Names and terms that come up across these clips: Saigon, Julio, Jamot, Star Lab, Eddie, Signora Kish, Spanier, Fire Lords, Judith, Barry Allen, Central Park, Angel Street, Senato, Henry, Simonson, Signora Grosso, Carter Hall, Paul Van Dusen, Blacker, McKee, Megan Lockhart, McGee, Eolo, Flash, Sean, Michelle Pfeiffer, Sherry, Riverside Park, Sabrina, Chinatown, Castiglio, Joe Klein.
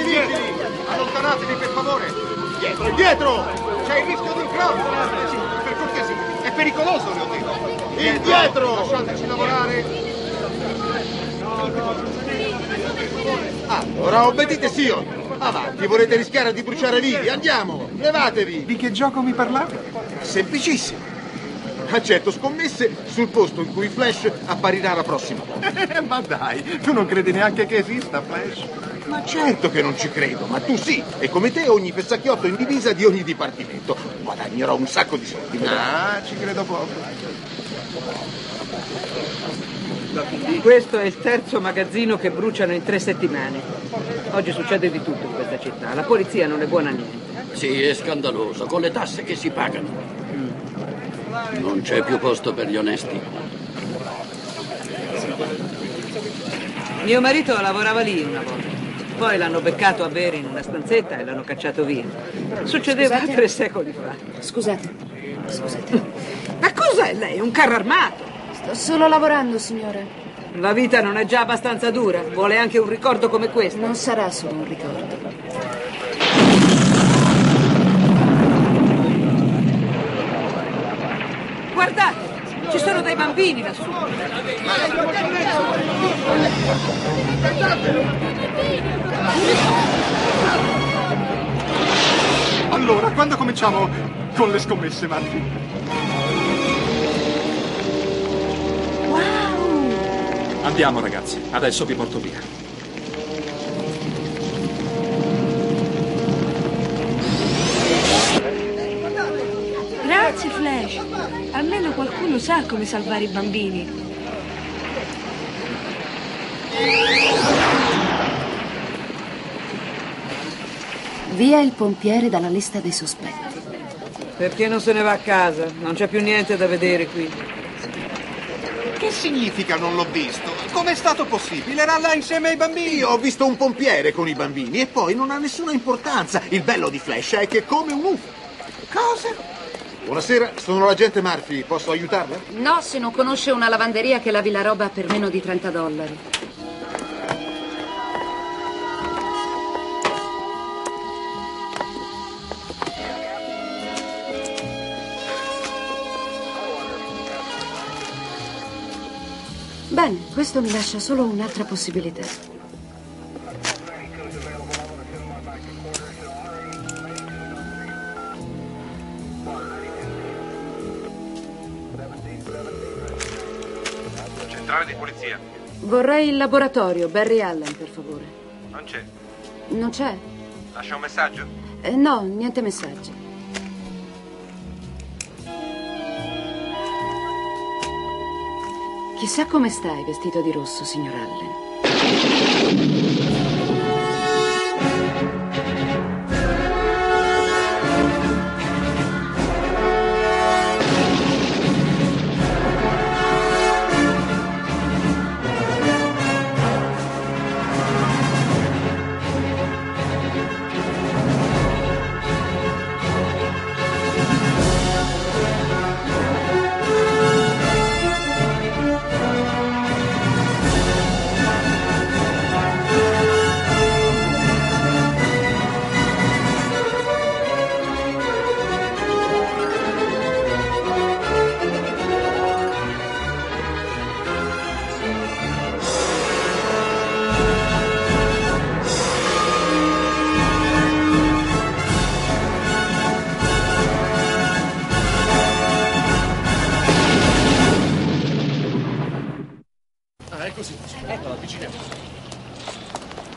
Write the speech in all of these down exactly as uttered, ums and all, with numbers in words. State indietro! Allontanatevi, per favore! Dietro, indietro! C'è il rischio di un crollo! Per cortesia, è pericoloso, le ho detto! Indietro! Lasciateci lavorare! No, no, ah, ora obbedite, Sion! Avanti, volete rischiare di bruciare vivi? Andiamo! Levatevi! Di che gioco mi parlate? Semplicissimo! Accetto scommesse sul posto in cui Flash apparirà la prossima volta. Ma dai, tu non credi neanche che esista Flash? Ma certo che non ci credo, ma tu sì. E come te ogni pessacchiotto in divisa di ogni dipartimento. Guadagnerò un sacco di soldi. Ah, ci credo poco. Questo è il terzo magazzino che bruciano in tre settimane. Oggi succede di tutto in questa città. La polizia non è buona a niente. Sì, è scandaloso, con le tasse che si pagano. Non c'è più posto per gli onesti. Mio marito lavorava lì una volta. Poi l'hanno beccato a bere in una stanzetta e l'hanno cacciato via. Succedeva scusate. tre secoli fa. Scusate, scusate. Ma cos'è lei? Un carro armato? Sto solo lavorando, signore. La vita non è già abbastanza dura? Vuole anche un ricordo come questo? Non sarà solo un ricordo. Guardate, ci sono dei bambini lassù. Allora, quando cominciamo con le scommesse, Marti? Wow! Andiamo, ragazzi, adesso vi porto via. Grazie, Flash. Almeno qualcuno sa come salvare i bambini. Via il pompiere dalla lista dei sospetti. Perché non se ne va a casa? Non c'è più niente da vedere qui. Che significa non l'ho visto? Com'è stato possibile? Era là insieme ai bambini. Io ho visto un pompiere con i bambini e poi non ha nessuna importanza. Il bello di Flash è che è come un U F O. Cosa? Buonasera, sono l'agente Murphy, posso aiutarla? No, se non conosce una lavanderia che lavi la roba per meno di trenta dollari. Bene, questo mi lascia solo un'altra possibilità. Di polizia. Vorrei il laboratorio, Barry Allen, per favore. Non c'è. Non c'è? Lascia un messaggio? Eh, no, niente messaggi. Chissà come stai vestito di rosso, signor Allen.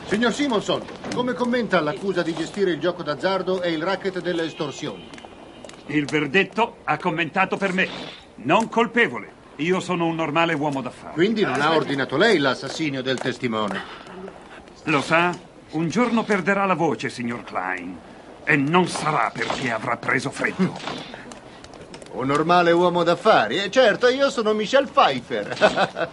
Signor Simonson, come commenta l'accusa di gestire il gioco d'azzardo e il racket delle estorsioni? Il verdetto ha commentato per me. Non colpevole. Io sono un normale uomo d'affari. Quindi non ha ordinato lei l'assassinio del testimone? Lo sa, un giorno perderà la voce, signor Klein. E non sarà perché avrà preso freddo. Un normale uomo d'affari? E certo, io sono Michelle Pfeiffer.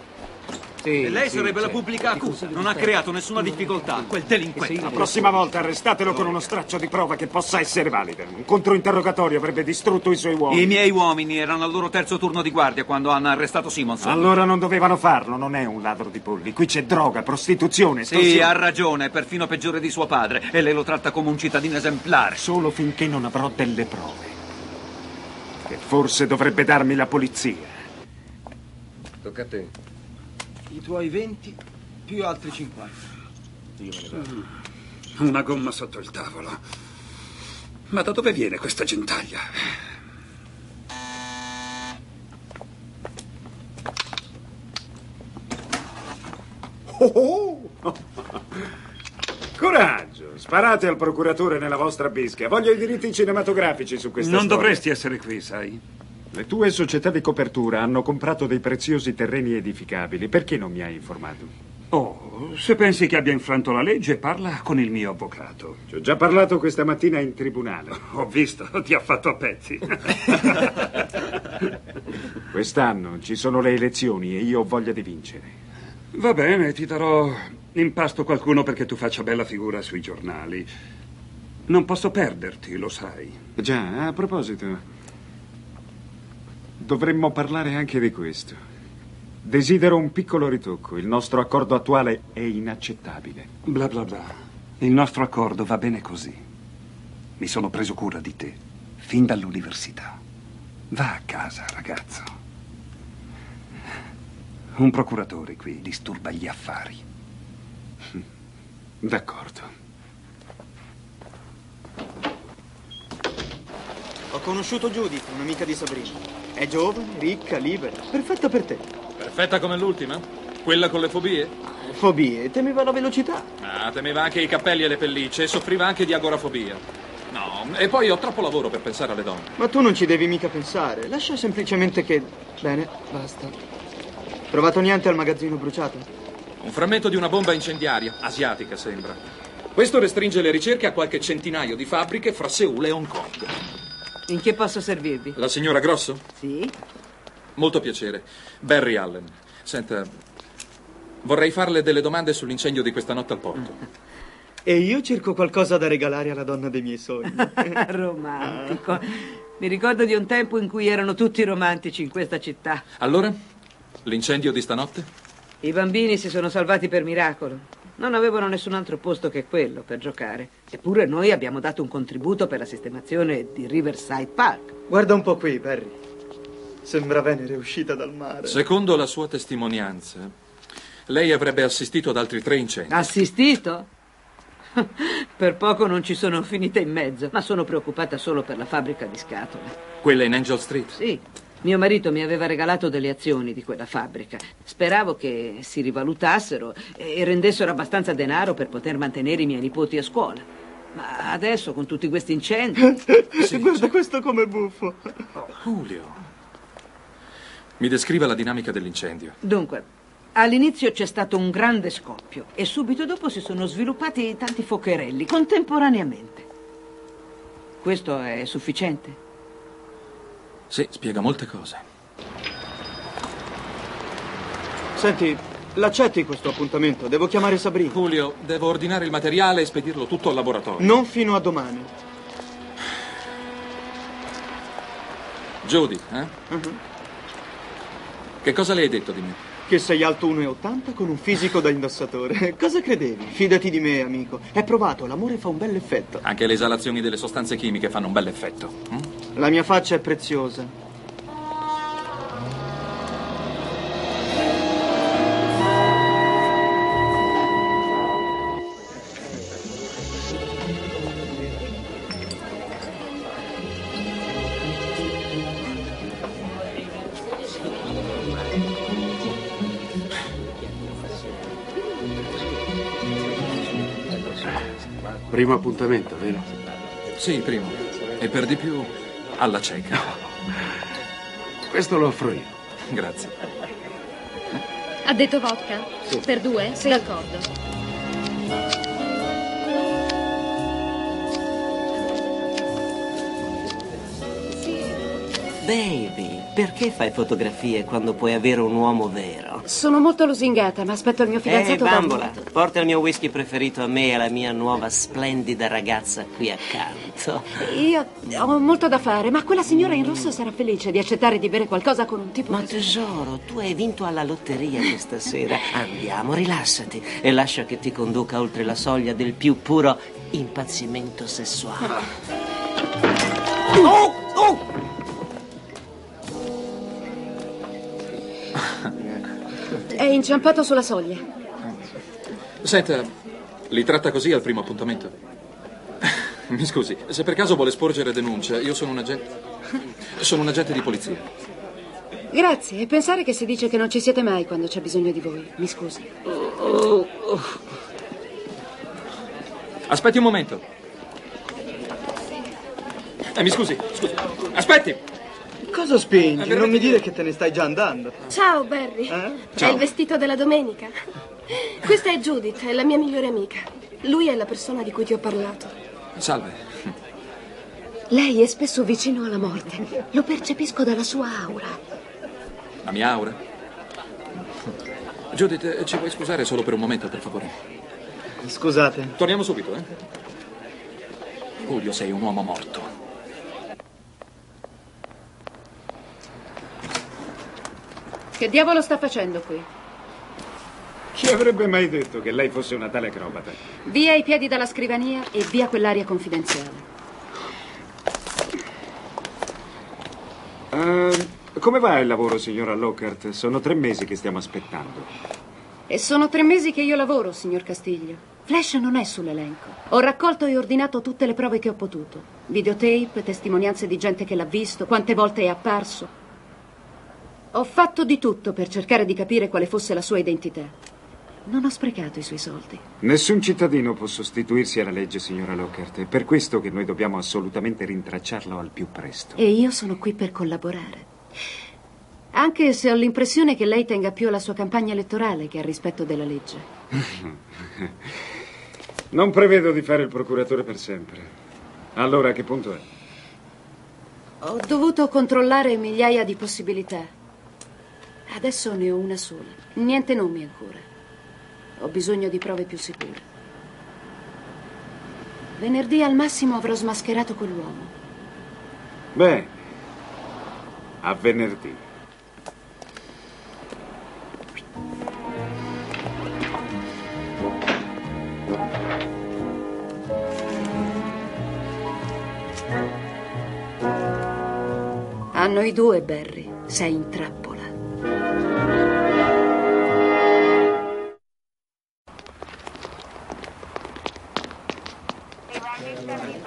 Sì, e lei sì, sarebbe la pubblica accusa. Non ha creato nessuna difficoltà, quel delinquente. La prossima volta arrestatelo con uno straccio di prova che possa essere valida. Un controinterrogatorio avrebbe distrutto i suoi uomini. I miei uomini erano al loro terzo turno di guardia quando hanno arrestato Simonson. Allora non dovevano farlo, non è un ladro di polli. Qui c'è droga, prostituzione, estorsione. Sì, ha ragione, è perfino peggiore di suo padre. E lei lo tratta come un cittadino esemplare. Solo finché non avrò delle prove. Che forse dovrebbe darmi la polizia. Tocca a te. I tuoi venti più altri cinquanta. Io me ne vado. Una gomma sotto il tavolo. Ma da dove viene questa gentaglia? Oh oh! Coraggio, sparate al procuratore nella vostra bisca. Voglio i diritti cinematografici su questa storia. Non dovresti essere qui, sai? Le tue società di copertura hanno comprato dei preziosi terreni edificabili. Perché non mi hai informato? Oh, se pensi che abbia infranto la legge, parla con il mio avvocato. Ci ho già parlato questa mattina in tribunale. Ho visto, ti ha fatto a pezzi. Quest'anno ci sono le elezioni e io ho voglia di vincere. Va bene, ti darò in pasto qualcuno perché tu faccia bella figura sui giornali. Non posso perderti, lo sai. Già, a proposito... Dovremmo parlare anche di questo. Desidero un piccolo ritocco. Il nostro accordo attuale è inaccettabile. Bla bla bla. Il nostro accordo va bene così. Mi sono preso cura di te, fin dall'università. Va a casa, ragazzo. Un procuratore qui disturba gli affari. D'accordo. Ho conosciuto Judith, un'amica di Sabrina. È giovane, ricca, libera. Perfetta per te. Perfetta come l'ultima? Quella con le fobie? Fobie? Temeva la velocità. Ah, temeva anche i capelli e le pellicce e soffriva anche di agorafobia. No, e poi ho troppo lavoro per pensare alle donne. Ma tu non ci devi mica pensare. Lascia semplicemente che... Bene, basta. Trovato niente al magazzino bruciato? Un frammento di una bomba incendiaria. Asiatica, sembra. Questo restringe le ricerche a qualche centinaio di fabbriche fra Seul e Hong Kong. In che posso servirvi? La signora Grosso? Sì. Molto piacere. Barry Allen. Senta, vorrei farle delle domande sull'incendio di questa notte al porto. E io cerco qualcosa da regalare alla donna dei miei sogni. Romantico. Mi ricordo di un tempo in cui erano tutti romantici in questa città. Allora, l'incendio di stanotte? I bambini si sono salvati per miracolo. Non avevano nessun altro posto che quello per giocare. Eppure noi abbiamo dato un contributo per la sistemazione di Riverside Park. Guarda un po' qui, Barry. Sembra Venere uscita dal mare. Secondo la sua testimonianza, lei avrebbe assistito ad altri tre incendi. Assistito? Per poco non ci sono finita in mezzo, ma sono preoccupata solo per la fabbrica di scatole. Quella in Angel Street? Sì. Mio marito mi aveva regalato delle azioni di quella fabbrica. Speravo che si rivalutassero e rendessero abbastanza denaro per poter mantenere i miei nipoti a scuola. Ma adesso, con tutti questi incendi... Sì, guarda questo com'è buffo. Oh, Julio. Mi descriva la dinamica dell'incendio. Dunque, all'inizio c'è stato un grande scoppio e subito dopo si sono sviluppati tanti focherelli, contemporaneamente. Questo è sufficiente? Sì, spiega molte cose. Senti, l'accetti questo appuntamento? Devo chiamare Sabrina. Julio, devo ordinare il materiale e spedirlo tutto al laboratorio. Non fino a domani. Jody, eh? Uh-huh. Che cosa le hai detto di me? Che sei alto uno e ottanta con un fisico da indossatore. Cosa credevi? Fidati di me, amico. È provato, l'amore fa un bel effetto. Anche le esalazioni delle sostanze chimiche fanno un bel effetto. Hm? La mia faccia è preziosa. Primo appuntamento, vero? Sì, primo. E per di più... alla cieca. Questo lo offro io. Grazie. Ha detto vodka? Sì. Per due? Sì. D'accordo. Baby. Perché fai fotografie quando puoi avere un uomo vero? Sono molto lusingata, ma aspetto il mio fidanzato. Ehi, bambola, porta il mio whisky preferito a me e alla mia nuova splendida ragazza qui accanto. Io ho molto da fare, ma quella signora in rosso sarà felice di accettare di bere qualcosa con un tipo. Ma tesoro, tu hai vinto alla lotteria questa sera. Andiamo, rilassati e lascia che ti conduca oltre la soglia del più puro impazzimento sessuale. Oh! Oh! È inciampato sulla soglia. Senta, li tratta così al primo appuntamento? Mi scusi, se per caso vuole sporgere denuncia, io sono un agente... Sono un agente di polizia. Grazie, e pensare che si dice che non ci siete mai quando c'è bisogno di voi. Mi scusi. Aspetti un momento. Eh, mi scusi, scusi. Aspetti! Cosa spingi? Non mi dire che te ne stai già andando. Ciao, Barry. Eh? Ciao. È il vestito della domenica. Questa è Judith, è la mia migliore amica. Lui è la persona di cui ti ho parlato. Salve. Lei è spesso vicino alla morte. Lo percepisco dalla sua aura. La mia aura? Judith, ci vuoi scusare solo per un momento, per favore? Scusate. Torniamo subito, eh? Julio, sei un uomo morto. Che diavolo sta facendo qui? Chi avrebbe mai detto che lei fosse una tale acrobata? Via i piedi dalla scrivania e via quell'aria confidenziale. Uh, come va il lavoro, signora Lockhart? Sono tre mesi che stiamo aspettando. E sono tre mesi che io lavoro, signor Castiglio. Flash non è sull'elenco. Ho raccolto e ordinato tutte le prove che ho potuto. Videotape, testimonianze di gente che l'ha visto, quante volte è apparso. Ho fatto di tutto per cercare di capire quale fosse la sua identità. Non ho sprecato i suoi soldi. Nessun cittadino può sostituirsi alla legge, signora Lockhart. È per questo che noi dobbiamo assolutamente rintracciarlo al più presto. E io sono qui per collaborare. Anche se ho l'impressione che lei tenga più alla sua campagna elettorale che al rispetto della legge. Non prevedo di fare il procuratore per sempre. Allora, a che punto è? Ho dovuto controllare migliaia di possibilità. Adesso ne ho una sola. Niente nomi ancora. Ho bisogno di prove più sicure. Venerdì al massimo avrò smascherato quell'uomo. Beh, a venerdì. A noi due, Barry, sei in trappola.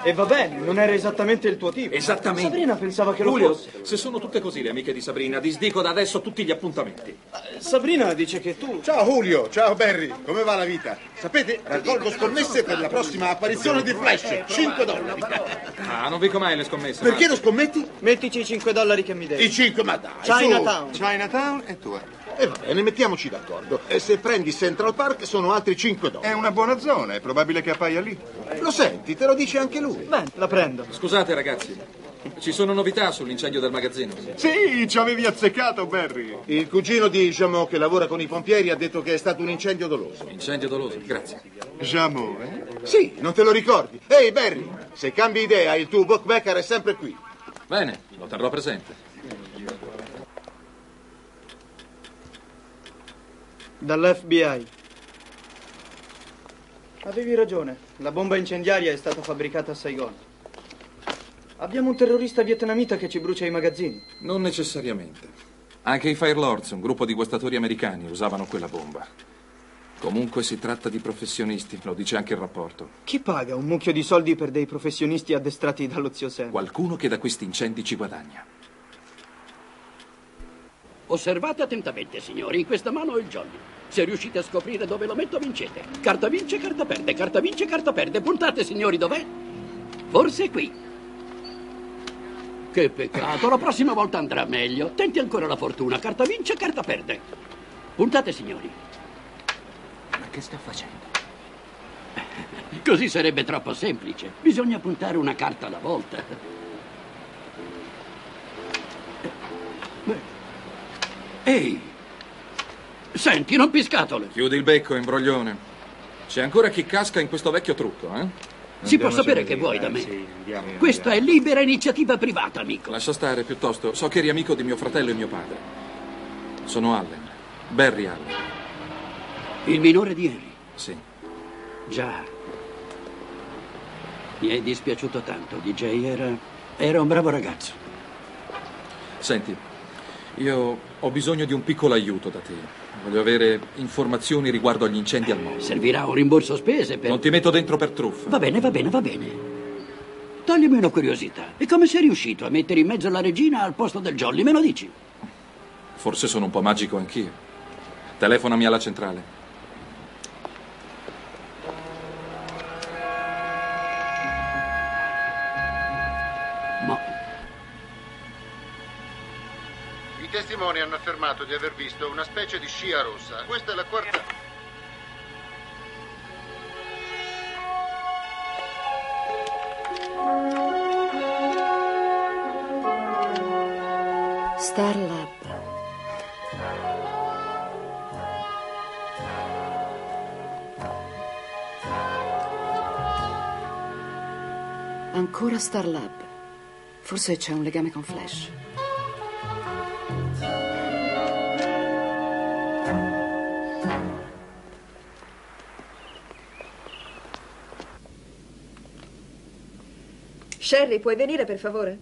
E va bene, non era esattamente il tuo tipo. Esattamente. Sabrina pensava che lo Julio, fosse. Se sono tutte così le amiche di Sabrina, disdico da adesso tutti gli appuntamenti. Sabrina dice che tu... Ciao Julio, ciao Barry, come va la vita? Sapete, raccolgo scommesse per la prossima apparizione di Flash, cinque dollari. Ah, non dico mai le scommesse. Perché lo scommetti? Mettici i cinque dollari che mi devi. I cinque, ma dai, Chinatown. Chinatown e tu. E va bene, mettiamoci d'accordo. E se prendi Central Park sono altri cinque dollari. È una buona zona, è probabile che appaia lì. Lo senti, te lo dice anche lui. Beh, la prendo. Scusate ragazzi, ci sono novità sull'incendio del magazzino. Sì, ci avevi azzeccato, Barry. Il cugino di Jamot, che lavora con i pompieri, ha detto che è stato un incendio doloso. Incendio doloso, grazie. Jamot, eh? Sì, non te lo ricordi. Ehi, Barry, se cambi idea, il tuo bookmaker è sempre qui. Bene, lo terrò presente. Dall'F B I. Avevi ragione, la bomba incendiaria è stata fabbricata a Saigon. Abbiamo un terrorista vietnamita che ci brucia i magazzini. Non necessariamente. Anche i Fire Lords, un gruppo di guastatori americani, usavano quella bomba. Comunque si tratta di professionisti, lo dice anche il rapporto. Chi paga un mucchio di soldi per dei professionisti addestrati dallo zio Sam? Qualcuno che da questi incendi ci guadagna. Osservate attentamente, signori, in questa mano ho il jolly. Se riuscite a scoprire dove lo metto, vincete. Carta vince, carta perde, carta vince, carta perde. Puntate, signori, dov'è? Forse è qui. Che peccato, la prossima volta andrà meglio. Tenti ancora la fortuna, carta vince, carta perde. Puntate, signori. Ma che sta facendo? Così sarebbe troppo semplice. Bisogna puntare una carta alla volta. Ehi, senti, non piscatole. Chiudi il becco, imbroglione. C'è ancora chi casca in questo vecchio trucco, eh? Si può sapere che vuoi da me. Sì, andiamo, Questa andiamo. è libera iniziativa privata, amico. Lascia stare, piuttosto. So che eri amico di mio fratello e mio padre. Sono Allen. Barry Allen. Il minore di Henry? Sì. Già. Mi è dispiaciuto tanto, D J. Era, era un bravo ragazzo. Senti, io ho bisogno di un piccolo aiuto da te. Voglio avere informazioni riguardo agli incendi eh, al mondo. Servirà un rimborso spese per... Non ti metto dentro per truffa. Va bene, va bene, va bene. Toglimi una curiosità. E come sei riuscito a mettere in mezzo la regina al posto del Jolly? Me lo dici? Forse sono un po' magico anch'io. Telefonami alla centrale. Ma... I testimoni hanno affermato di aver visto una specie di scia rossa. Questa è la quarta... Star Lab. Ancora Star Lab. Forse c'è un legame con Flash. Sherry, puoi venire per favore?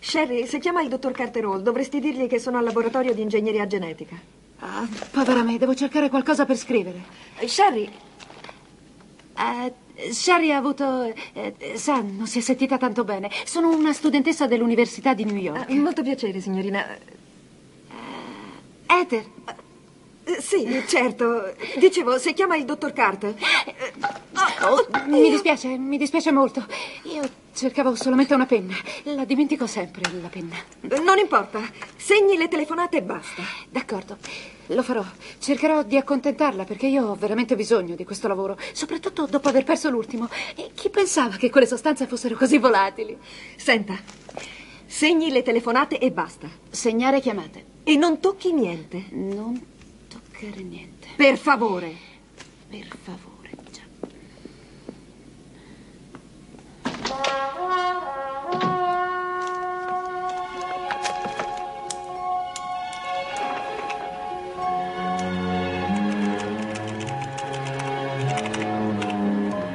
Sherry, se chiama il dottor Carter Hall, dovresti dirgli che sono al laboratorio di ingegneria genetica. Ah, povera me, devo cercare qualcosa per scrivere. Sherry, uh, Sherry ha avuto... Uh, sa, non si è sentita tanto bene. Sono una studentessa dell'Università di New York. Uh, molto piacere, signorina. Uh, Ether. Uh, sì, certo. Dicevo, se chiama il dottor Carter... Uh, Oh, mi dispiace, mi dispiace molto. Io cercavo solamente una penna. La dimentico sempre, la penna. Non importa, segni le telefonate e basta. D'accordo, lo farò. Cercherò di accontentarla perché io ho veramente bisogno di questo lavoro. Soprattutto dopo aver perso l'ultimo. E chi pensava che quelle sostanze fossero così volatili? Senta, segni le telefonate e basta. Segnare chiamate. E non tocchi niente. Non toccare niente. Per favore. Per favore.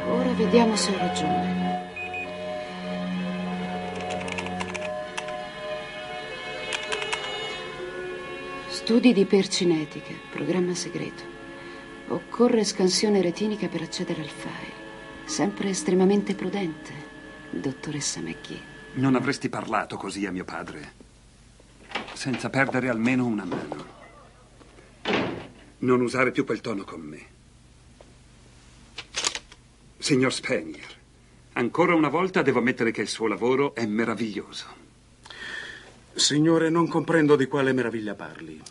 Ora vediamo se ho ragione. Studi di ipercinetica, programma segreto. Occorre scansione retinica per accedere al file. Sempre estremamente prudente. Dottoressa McGee. Non avresti parlato così a mio padre, senza perdere almeno una mano. Non usare più quel tono con me. Signor Spanier, ancora una volta devo ammettere che il suo lavoro è meraviglioso. Signore, non comprendo di quale meraviglia parli.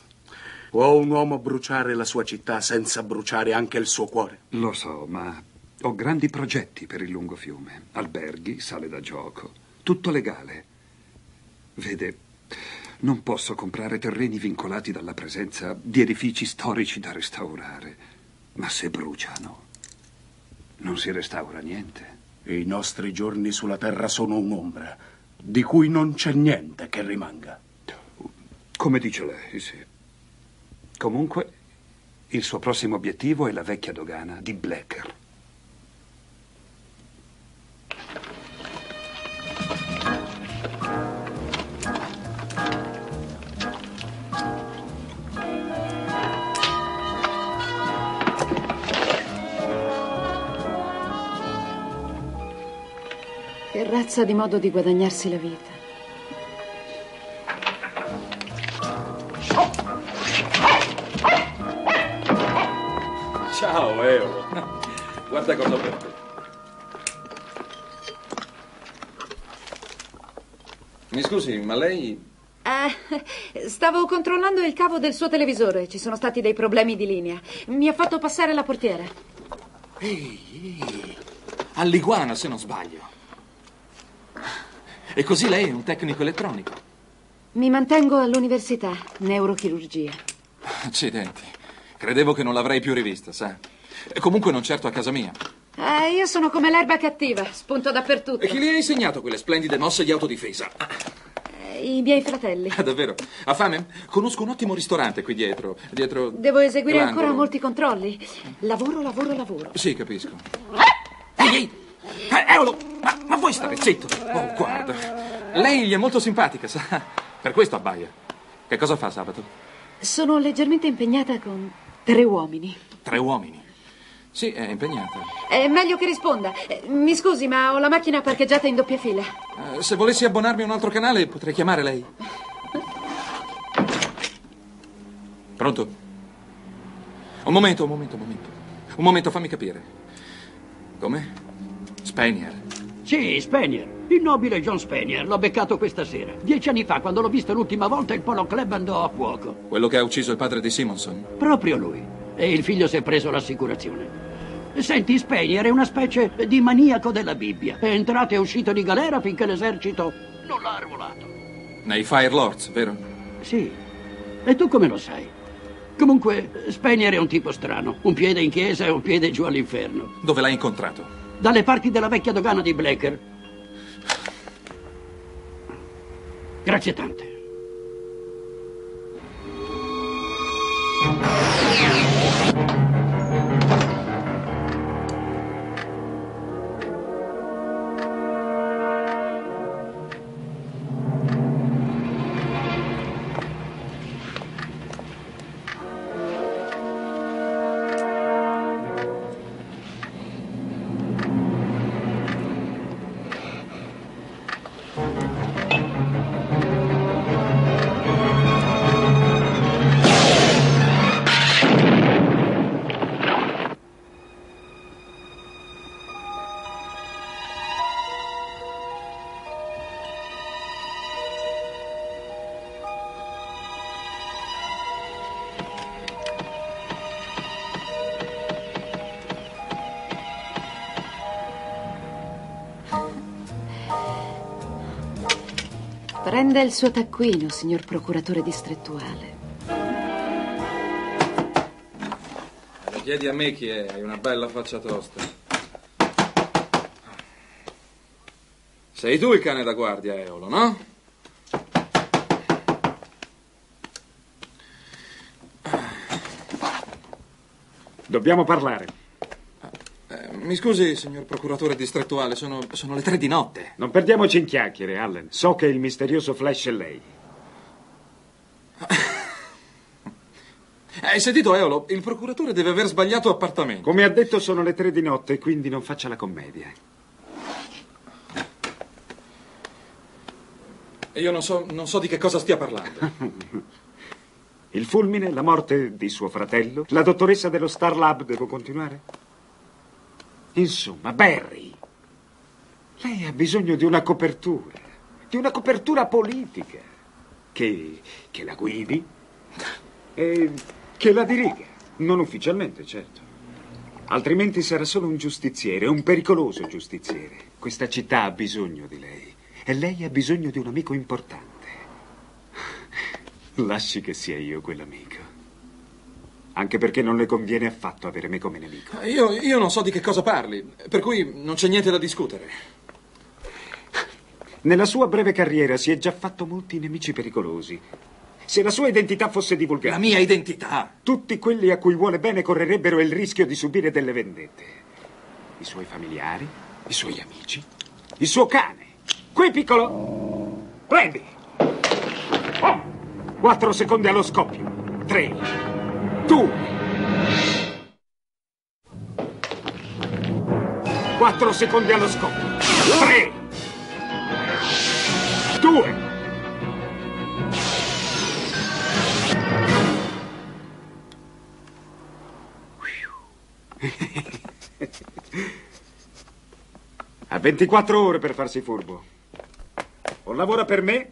Può un uomo bruciare la sua città senza bruciare anche il suo cuore? Lo so, ma... Ho grandi progetti per il lungo fiume. Alberghi, sale da gioco. Tutto legale. Vede, non posso comprare terreni vincolati dalla presenza di edifici storici da restaurare. Ma se bruciano, non si restaura niente. I nostri giorni sulla terra sono un'ombra, di cui non c'è niente che rimanga. Come dice lei, sì. Comunque, il suo prossimo obiettivo è la vecchia dogana di Blacker. Che razza di modo di guadagnarsi la vita. Ciao, Eolo. Guarda cosa ho per te. Mi scusi, ma lei... Uh, stavo controllando il cavo del suo televisore. Ci sono stati dei problemi di linea. Mi ha fatto passare la portiera. Ehi, ehi. All'iguana, se non sbaglio. E così lei è un tecnico elettronico. Mi mantengo all'università, neurochirurgia. Accidenti. Credevo che non l'avrei più rivista, sa. E comunque non certo a casa mia. Eh, io sono come l'erba cattiva, spunto dappertutto. E chi le ha insegnato quelle splendide mosse di autodifesa? I miei fratelli. Ah, davvero? Ha fame? Conosco un ottimo ristorante qui dietro. Dietro. Devo eseguire ancora molti controlli. Lavoro, lavoro, lavoro. Sì, capisco. Ehi, ehi! Eh, Eolo! Ma, ma vuoi stare zitto? Oh, guarda. Lei gli è molto simpatica, sa? Per questo abbaia. Che cosa fa sabato? Sono leggermente impegnata con tre uomini. Tre uomini? Sì, è impegnata. È meglio che risponda. Mi scusi, ma ho la macchina parcheggiata in doppia fila. Eh, se volessi abbonarmi a un altro canale, potrei chiamare lei. Pronto? Un momento, un momento, un momento. Un momento, fammi capire. Come? Spanier? Sì, Spanier. Il nobile John Spanier. L'ho beccato questa sera. Dieci anni fa, quando l'ho visto l'ultima volta, il Polo Club andò a fuoco. Quello che ha ucciso il padre di Simonson? Proprio lui. E il figlio si è preso l'assicurazione. Senti, Spanier è una specie di maniaco della Bibbia. È entrato e uscito di galera finché l'esercito non l'ha arruolato. Nei Fire Lords, vero? Sì. E tu come lo sai? Comunque, Spanier è un tipo strano. Un piede in chiesa e un piede giù all'inferno. Dove l'hai incontrato? Dalle parti della vecchia dogana di Blacker. Grazie tante. Prenda il suo taccuino, signor procuratore distrettuale. Lo chiedi a me chi è, hai una bella faccia tosta. Sei tu il cane da guardia, Eolo, no? Dobbiamo parlare. Eh, mi scusi, signor procuratore distrettuale, sono, sono le tre di notte. Non perdiamoci in chiacchiere, Allen. So che il misterioso Flash è lei. Hai sentito, Eolo? Il procuratore deve aver sbagliato appartamento. Come ha detto, sono le tre di notte, quindi non faccia la commedia. Io non so, non so di che cosa stia parlando. Il fulmine, la morte di suo fratello, la dottoressa dello Star Lab, devo continuare? Insomma, Barry, lei ha bisogno di una copertura, di una copertura politica, che, che la guidi e che la diriga, non ufficialmente, certo. Altrimenti sarà solo un giustiziere, un pericoloso giustiziere. Questa città ha bisogno di lei e lei ha bisogno di un amico importante. Lasci che sia io quell'amico. Anche perché non le conviene affatto avere me come nemico. Io, io non so di che cosa parli, per cui non c'è niente da discutere. Nella sua breve carriera si è già fatto molti nemici pericolosi. Se la sua identità fosse divulgata... La mia identità? Tutti quelli a cui vuole bene correrebbero il rischio di subire delle vendette. I suoi familiari, i suoi amici, il suo cane. Qui, piccolo! Prendi! Oh! Quattro secondi allo scoppio. Tre... Tu! Quattro secondi allo scoppio. Tre! Due! Ha ventiquattro ore per farsi furbo. O lavora per me,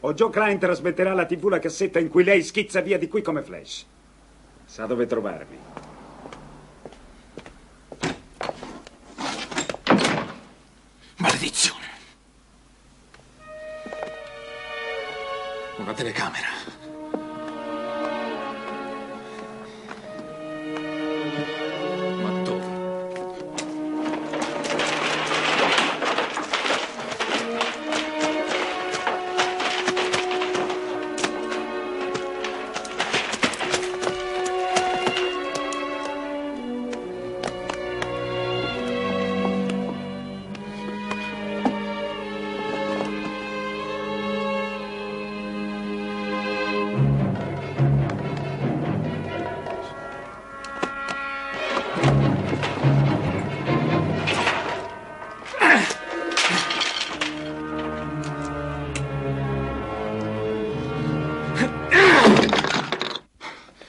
o Joe Klein trasmetterà alla tivù la cassetta in cui lei schizza via di qui come Flash. Sa dove trovarmi. Maledizione! telecamera. Ma dove?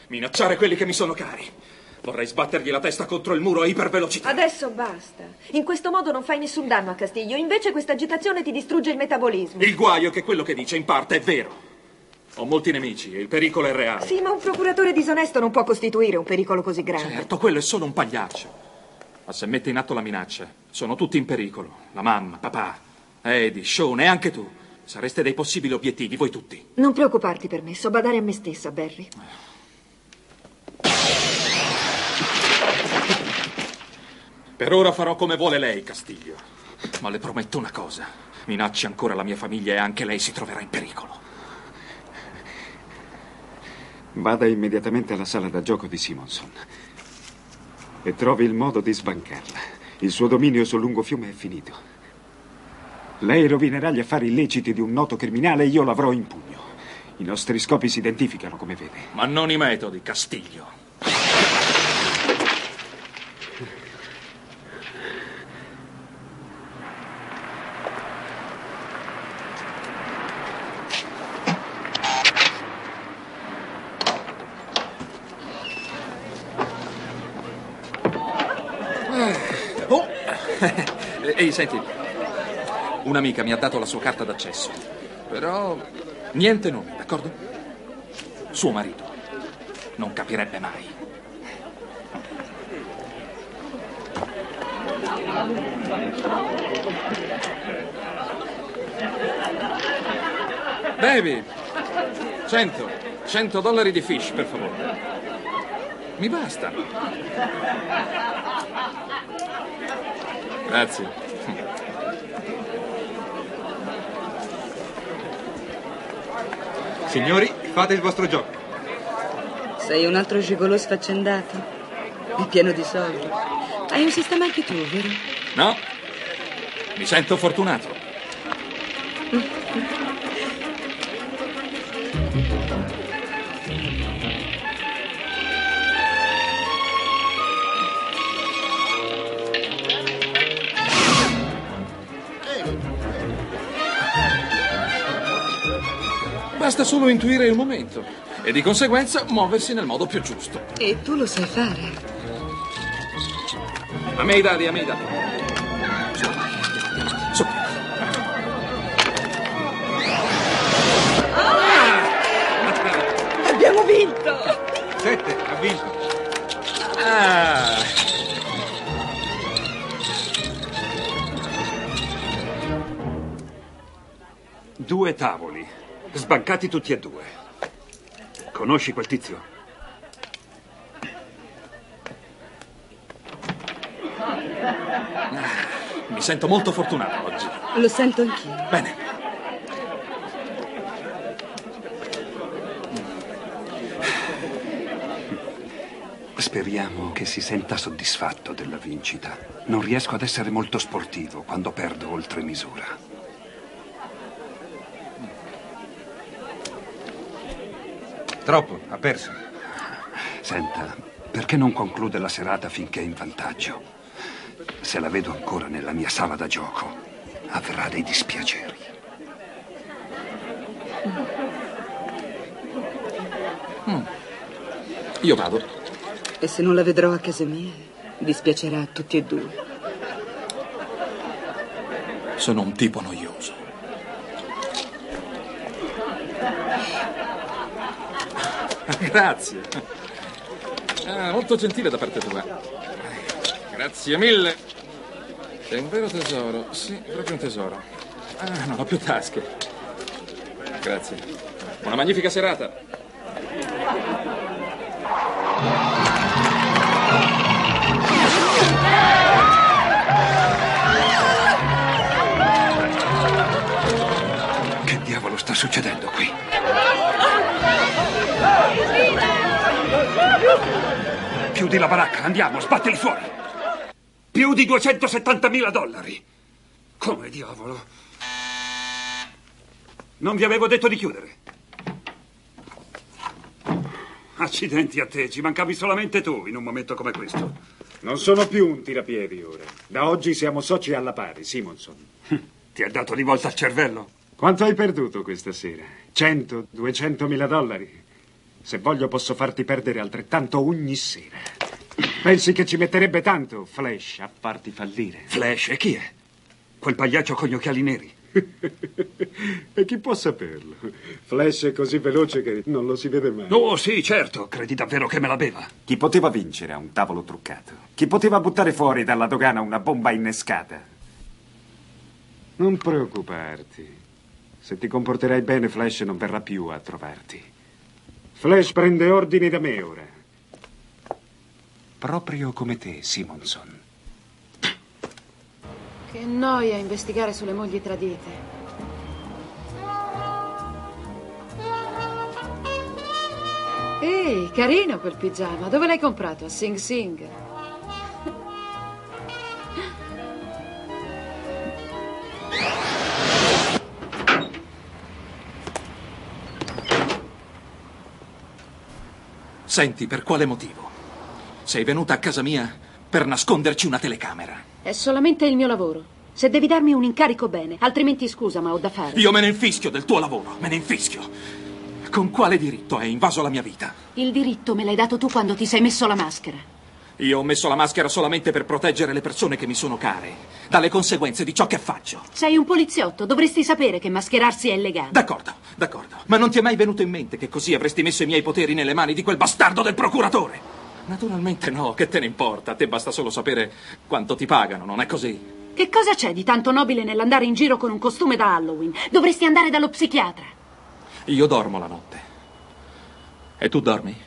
Minacciare quelli che mi sono cari. Vorrei sbattergli la testa contro il muro a ipervelocità. Adesso basta. In questo modo non fai nessun danno a Castiglio. Invece questa agitazione ti distrugge il metabolismo. Il guaio è che quello che dice in parte è vero. Ho molti nemici e il pericolo è reale. Sì, ma un procuratore disonesto non può costituire un pericolo così grande. Certo, quello è solo un pagliaccio. Ma se mette in atto la minaccia, sono tutti in pericolo. La mamma, papà, Eddie, Sean e anche tu. Sareste dei possibili obiettivi, voi tutti. Non preoccuparti per me, so badare a me stessa, Barry. Per ora farò come vuole lei, Castiglio. Ma le prometto una cosa. Minacci ancora la mia famiglia e anche lei si troverà in pericolo. Vada immediatamente alla sala da gioco di Simonson e trovi il modo di sbancarla. Il suo dominio sul lungo fiume è finito. Lei rovinerà gli affari illeciti di un noto criminale e io l'avrò in pugno. I nostri scopi si identificano, come vede. Ma non i metodi, Castiglio. Ehi, senti, un'amica mi ha dato la sua carta d'accesso, però niente nomi, d'accordo? Suo marito non capirebbe mai. Baby, cento, cento dollari di fish, per favore. Mi basta. Grazie. Signori, fate il vostro gioco. Sei un altro gigolò sfaccendato. È pieno di soldi. Hai un sistema anche tu, vero? No. Mi sento fortunato. Basta solo intuire il momento e di conseguenza muoversi nel modo più giusto. E tu lo sai fare. A me i dadi, a me i dadi. Su. Ah! Abbiamo vinto! Sette, ha vinto. Ah. Due tavoli. Sbancati tutti e due. Conosci quel tizio? Mi sento molto fortunato oggi. Lo sento anch'io. Bene. Speriamo che si senta soddisfatto della vincita. Non riesco ad essere molto sportivo quando perdo oltre misura. Troppo, ha perso. Senta, perché non conclude la serata finché è in vantaggio? Se la vedo ancora nella mia sala da gioco, avrà dei dispiaceri. Mm. Mm. Io vado. E se non la vedrò a casa mia, dispiacerà a tutti e due. Sono un tipo noioso. Grazie. Ah, molto gentile da parte tua. Grazie mille. Sei un vero tesoro. Sì, proprio un tesoro. Ah, non ho più tasche. Grazie. Una magnifica serata. Che diavolo sta succedendo qui? Chiudi la baracca, andiamo, sbatteli fuori. Più di duecentosettantamila dollari. Come diavolo? Non vi avevo detto di chiudere. Accidenti a te, ci mancavi solamente tu in un momento come questo. Non sono più un tirapiedi ora. Da oggi siamo soci alla pari, Simonson. Ti ha dato di volta il cervello? Quanto hai perduto questa sera? Cento, duecentomila dollari? Se voglio posso farti perdere altrettanto ogni sera. Pensi che ci metterebbe tanto, Flash, a farti fallire? Flash? E chi è? Quel pagliaccio con gli occhiali neri. E chi può saperlo? Flash è così veloce che non lo si vede mai. Oh sì, certo, credi davvero che me la beva? Chi poteva vincere a un tavolo truccato? Chi poteva buttare fuori dalla dogana una bomba innescata? Non preoccuparti. Se ti comporterai bene, Flash non verrà più a trovarti. Flash prende ordini da me ora. Proprio come te, Simonson. Che noia investigare sulle mogli tradite. Ehi, carino quel pigiama. Dove l'hai comprato? A Sing Sing? Senti, per quale motivo? Sei venuta a casa mia per nasconderci una telecamera. È solamente il mio lavoro. Se devi darmi un incarico, bene. Altrimenti scusa, ma ho da fare. Io me ne infischio del tuo lavoro, me ne infischio. Con quale diritto hai invaso la mia vita? Il diritto me l'hai dato tu quando ti sei messo la maschera. Io ho messo la maschera solamente per proteggere le persone che mi sono care dalle conseguenze di ciò che faccio. Sei un poliziotto, dovresti sapere che mascherarsi è illegale. D'accordo, d'accordo. Ma non ti è mai venuto in mente che così avresti messo i miei poteri nelle mani di quel bastardo del procuratore? Naturalmente no, che te ne importa? A te basta solo sapere quanto ti pagano, non è così? Che cosa c'è di tanto nobile nell'andare in giro con un costume da Halloween? Dovresti andare dallo psichiatra. Io dormo la notte. E tu dormi?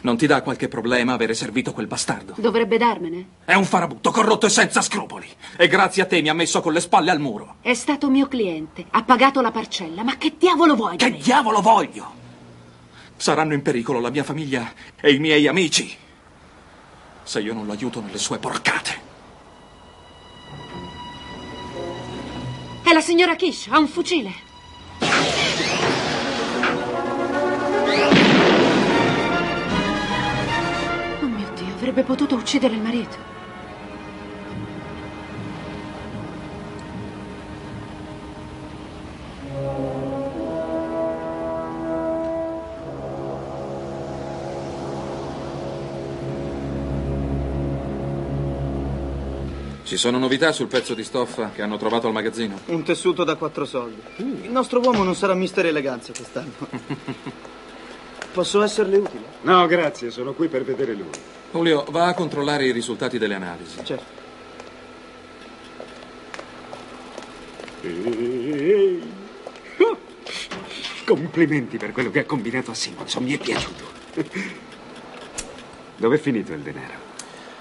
Non ti dà qualche problema avere servito quel bastardo? Dovrebbe darmene. È un farabutto, corrotto e senza scrupoli. E grazie a te mi ha messo con le spalle al muro. È stato mio cliente, ha pagato la parcella, ma che diavolo vuoi? Che diavolo voglio? Saranno in pericolo la mia famiglia e i miei amici se io non lo aiuto nelle sue porcate. È la signora Kish, ha un fucile. Oh mio Dio, avrebbe potuto uccidere il marito. Ci sono novità sul pezzo di stoffa che hanno trovato al magazzino? Un tessuto da quattro soldi. Il nostro uomo non sarà mister eleganza quest'anno. Posso esserle utile? No, grazie, sono qui per vedere lui. Julio, va a controllare i risultati delle analisi. Certo. E... Oh! Complimenti per quello che ha combinato a Simonson, mi è piaciuto. Dov'è finito il denaro?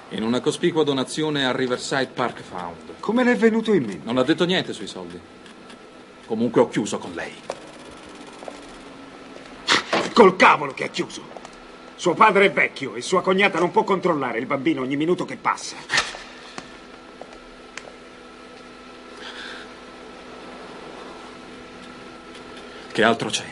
In una cospicua donazione al Riverside Park Found. Come le è venuto in mente? Non ha detto niente sui soldi. Comunque ho chiuso con lei. Col cavolo che ha chiuso! Suo padre è vecchio e sua cognata non può controllare il bambino ogni minuto che passa. Che altro c'è?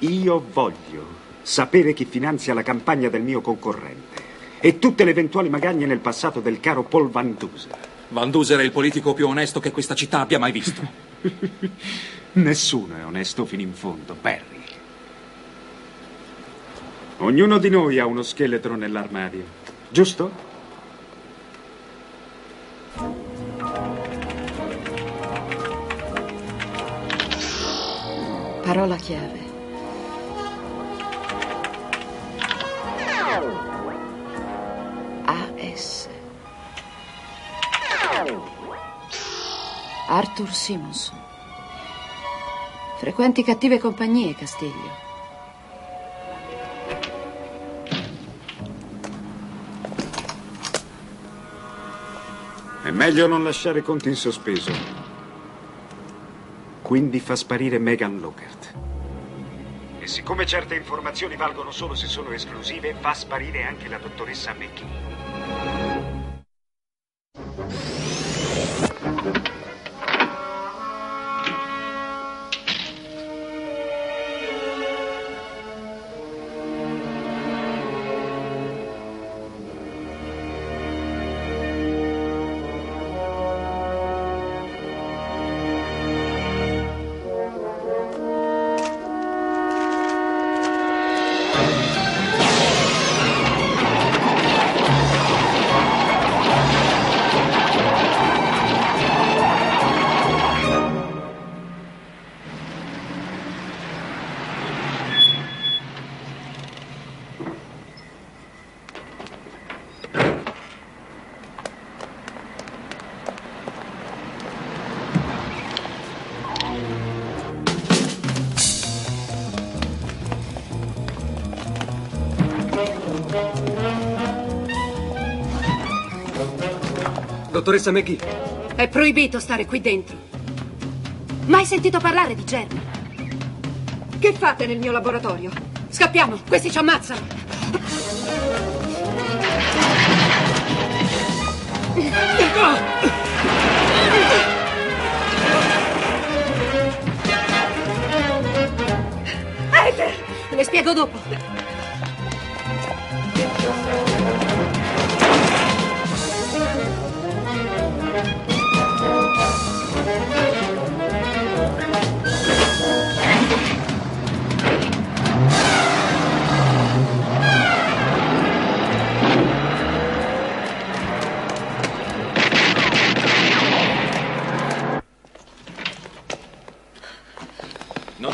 Io voglio sapere chi finanzia la campagna del mio concorrente. E tutte le eventuali magagne nel passato del caro Paul Van Dusen. Van Dusen è il politico più onesto che questa città abbia mai visto. Nessuno è onesto fino in fondo, Barry. Ognuno di noi ha uno scheletro nell'armadio, giusto? Parola chiave. Arthur Simonson. Frequenti cattive compagnie, Castiglio. È meglio non lasciare conti in sospeso. Quindi fa sparire Megan Lockhart. E siccome certe informazioni valgono solo se sono esclusive, fa sparire anche la dottoressa McKee. Dottoressa McKee. È proibito stare qui dentro. Mai sentito parlare di germi? Che fate nel mio laboratorio? Scappiamo, questi ci ammazzano. Eiter! Le spiego dopo.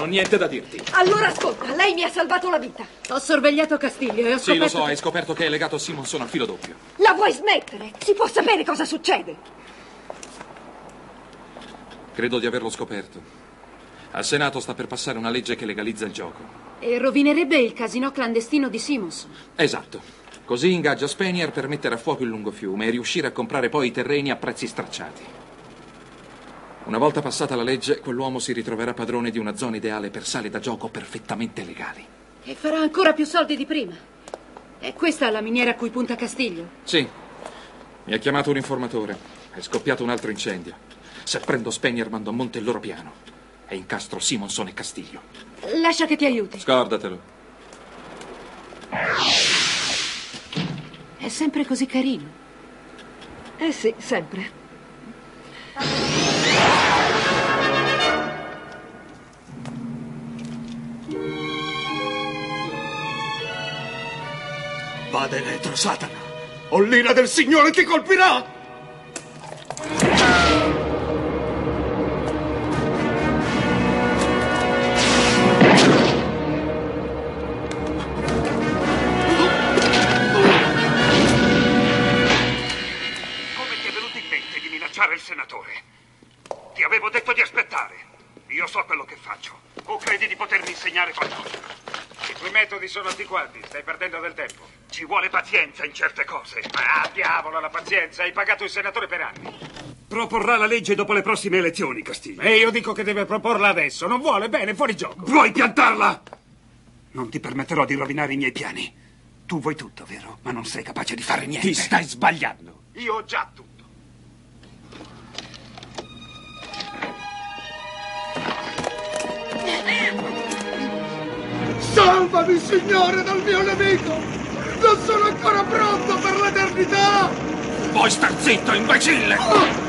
Niente da dirti. Allora ascolta, lei mi ha salvato la vita. Ho sorvegliato Castiglio e ho scoperto... Sì, lo so, che... hai scoperto che è legato a Simonson al filo doppio. La vuoi smettere? Si può sapere cosa succede? Credo di averlo scoperto. Al Senato sta per passare una legge che legalizza il gioco. E rovinerebbe il casinò clandestino di Simonson. Esatto. Così ingaggia Spanier per mettere a fuoco il lungo fiume e riuscire a comprare poi i terreni a prezzi stracciati. Una volta passata la legge, quell'uomo si ritroverà padrone di una zona ideale per sale da gioco perfettamente legali. E farà ancora più soldi di prima. È questa la miniera a cui punta Castiglio? Sì. Mi ha chiamato un informatore. È scoppiato un altro incendio. Se prendo Spanier mando a monte il loro piano. E incastro Simonson e Castiglio. Lascia che ti aiuti. Scordatelo. È sempre così carino. Eh sì, sempre. Vada elettro, Satana! O l'ira del Signore ti colpirà! Come ti è venuto in mente di minacciare il senatore? Ti avevo detto di aspettare. Io so quello che faccio. O credi di potermi insegnare qualcosa? I tuoi metodi sono antiquati, stai perdendo del tempo. Ci vuole pazienza in certe cose. Ah, diavolo, la pazienza. Hai pagato il senatore per anni. Proporrà la legge dopo le prossime elezioni, Castiglio. E io dico che deve proporla adesso. Non vuole, bene, fuori gioco. Vuoi piantarla? Non ti permetterò di rovinare i miei piani. Tu vuoi tutto, vero? Ma non sei capace di fare niente. Ti stai sbagliando. Io ho già tutto. Salvami, Signore, dal mio nemico! Non sono ancora pronto per l'eternità! Vuoi star zitto, imbecille! Oh.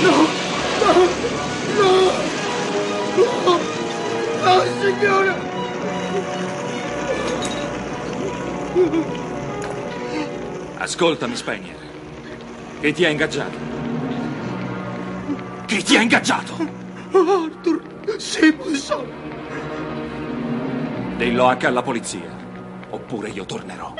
No! No! No! No! Ascoltami, Spanier. Chi ti ha ingaggiato? Chi ti ha ingaggiato? Arthur Simonson. Dillo anche alla polizia, oppure io tornerò.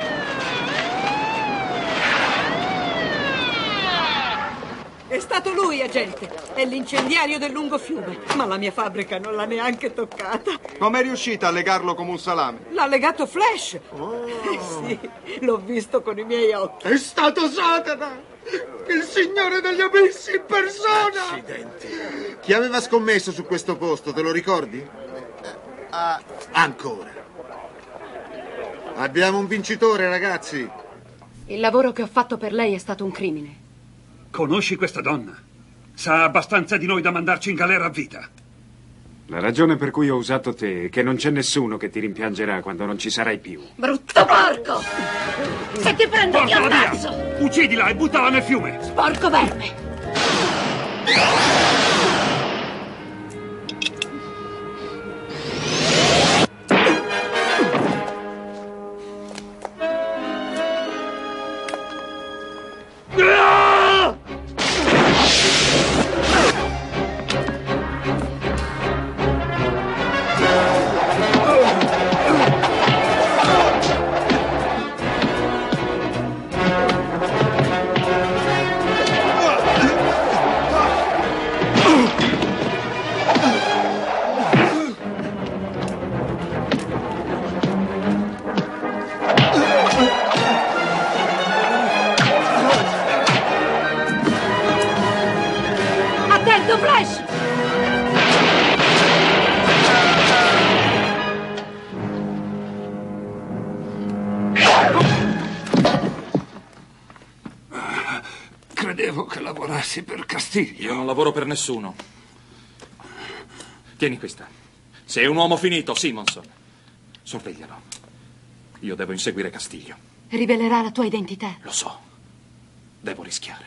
È stato lui, agente. È l'incendiario del lungo fiume. Ma la mia fabbrica non l'ha neanche toccata. Com'è riuscita a legarlo come un salame? L'ha legato Flash. Oh. Eh sì, l'ho visto con i miei occhi. È stato Satana, il signore degli abissi in persona. Accidenti. Chi aveva scommesso su questo posto, te lo ricordi? Ah. Ancora. Abbiamo un vincitore, ragazzi. Il lavoro che ho fatto per lei è stato un crimine. Conosci questa donna? Sa abbastanza di noi da mandarci in galera a vita. La ragione per cui ho usato te è che non c'è nessuno che ti rimpiangerà quando non ci sarai più. Brutto porco! Se ti prendo ti ammazzo! Uccidila e buttala nel fiume! Sporco verme! Per Castiglio. Io non lavoro per nessuno. Tieni questa. Sei un uomo finito, Simonson. Sorveglialo. Io devo inseguire Castiglio. Rivelerà la tua identità. Lo so. Devo rischiare.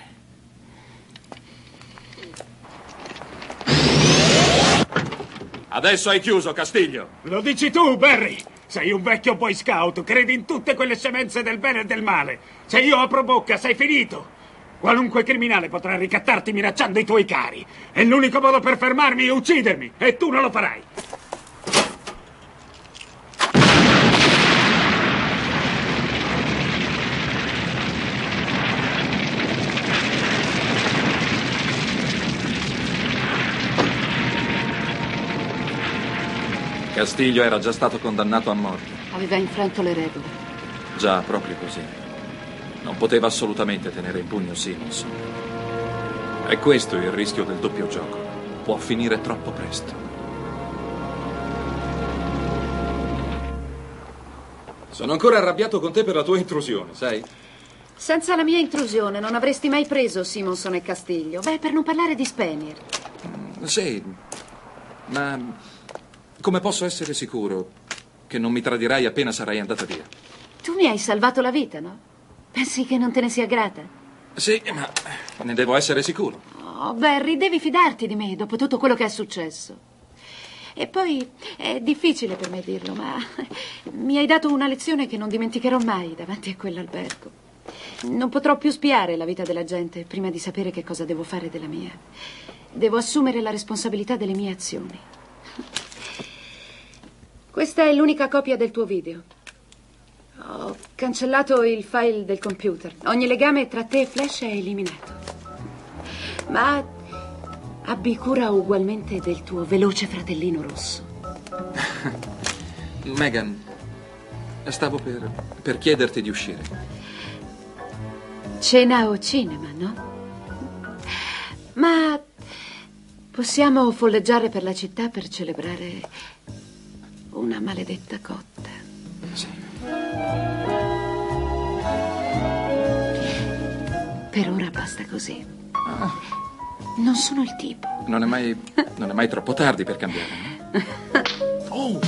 Adesso hai chiuso, Castiglio. Lo dici tu, Barry. Sei un vecchio boy scout. Credi in tutte quelle scemenze del bene e del male. Se io apro bocca, sei finito. Qualunque criminale potrà ricattarti minacciando i tuoi cari. E l'unico modo per fermarmi è uccidermi. E tu non lo farai. Castiglio era già stato condannato a morte. Aveva infranto le regole. Già, proprio così. Non poteva assolutamente tenere in pugno Simonson. È questo il rischio del doppio gioco. Può finire troppo presto. Sono ancora arrabbiato con te per la tua intrusione, sai? Senza la mia intrusione non avresti mai preso Simonson e Castiglio. Beh, per non parlare di Spanier. Mm, sì, ma come posso essere sicuro che non mi tradirai appena sarai andata via? Tu mi hai salvato la vita, no? Pensi che non te ne sia grata? Sì, ma ne devo essere sicuro. Oh, Barry, devi fidarti di me dopo tutto quello che è successo. E poi è difficile per me dirlo, ma mi hai dato una lezione che non dimenticherò mai davanti a quell'albergo. Non potrò più spiare la vita della gente prima di sapere che cosa devo fare della mia. Devo assumere la responsabilità delle mie azioni. Questa è l'unica copia del tuo video. Ho cancellato il file del computer. Ogni legame tra te e Flash è eliminato. Ma abbi cura ugualmente del tuo veloce fratellino rosso. Megan, stavo per, per chiederti di uscire. Cena o cinema, no? Ma possiamo folleggiare per la città per celebrare una maledetta cotta. Sì. Per ora basta così. Ah. Non sono il tipo. Non è mai, non è mai troppo tardi per cambiare. No? Oh!